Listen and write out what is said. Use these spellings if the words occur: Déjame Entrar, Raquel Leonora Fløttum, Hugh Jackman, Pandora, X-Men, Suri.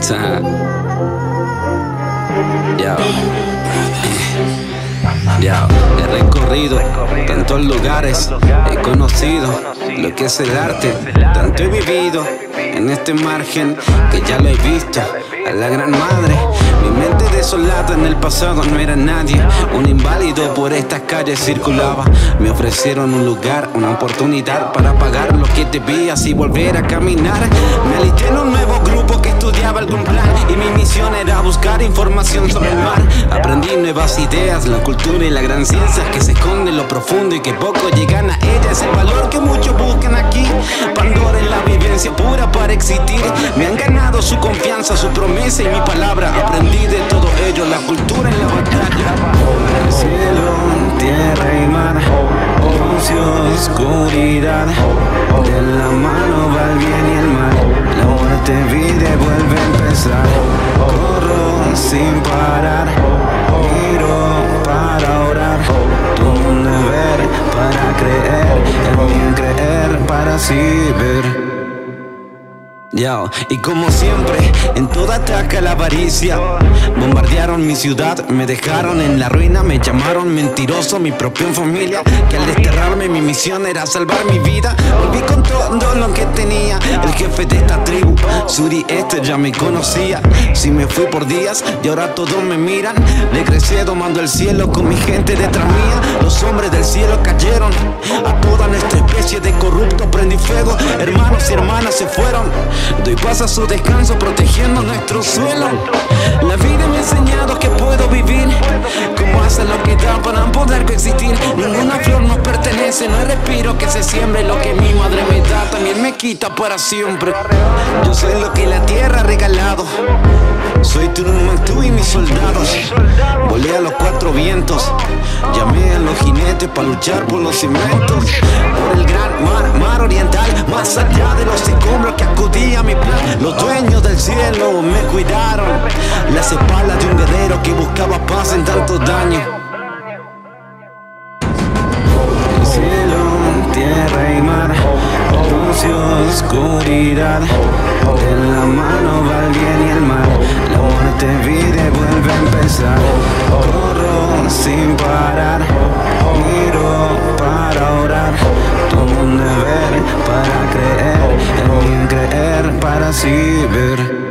time. Yo, he recorrido tantos lugares, he conocido lo que es el arte, tanto he vivido en este margen que ya lo he visto a la gran madre. Mi mente desolada en el pasado no era nadie, un inválido por estas calles circulaba. Me ofrecieron un lugar, una oportunidad para pagar lo que debía y volver a caminar. Me alisté en un nuevo grupo que estudiaba algún plan y mi misión era buscar información sobre el mar. Aprendí nuevas ideas, la cultura y la gran ciencia que se esconde en lo profundo y que poco llegan a ella. Es el valor que muchos buscan aquí, Pandora es la vivencia pura para existir. Me han ganado su confianza, su promesa y mi palabra. Aprendí de todo ello, la cultura en la batalla. Sobre el cielo, tierra y mar, luz y oscuridad, de la mano va el bien y el mal. La muerte vive, vuelve a empezar. Corro sin parar, giro para orar. Tuve un deber para creer, el bien creer para así ver. Yo, y como siempre, en toda ataca la avaricia. Bombardearon mi ciudad, me dejaron en la ruina. Me llamaron mentiroso, mi propia familia, que al desterrarme mi misión era salvar mi vida. Volví con todo lo que tenía. El jefe de esta tribu, Suri, este ya me conocía. Si me fui por días y ahora todos me miran. Regresé domando el cielo con mi gente detrás mía. Los hombres del cielo cayeron, a toda nuestra especie de corrupto prendí fuego. Hermanos y hermanas se fueron, doy paz a su descanso protegiendo nuestro suelo. La vida me ha enseñado que puedo vivir como hace lo que da para poder coexistir. Ninguna flor nos pertenece, no hay respiro que se siembre. Lo que mi madre me da también me quita para siempre. Yo soy lo que la tierra ha regalado, soy Truman, tú y mis soldados. Volé a los cuatro vientos, llamé a los jinetes para luchar por los cimientos. Por el gran mar, mar oriental, más allá de los escombros que acudía mi plan. Los dueños del cielo me cuidaron, las espaldas de un guerrero que buscaba paz en tanto daño. El cielo, tierra y mar, luz y oscuridad, de la mano va el bien y el mal. La muerte vive, vuelve a empezar. Corro sin parar, miro para orar. Tomo un deber para creer, el bien creer para así ver.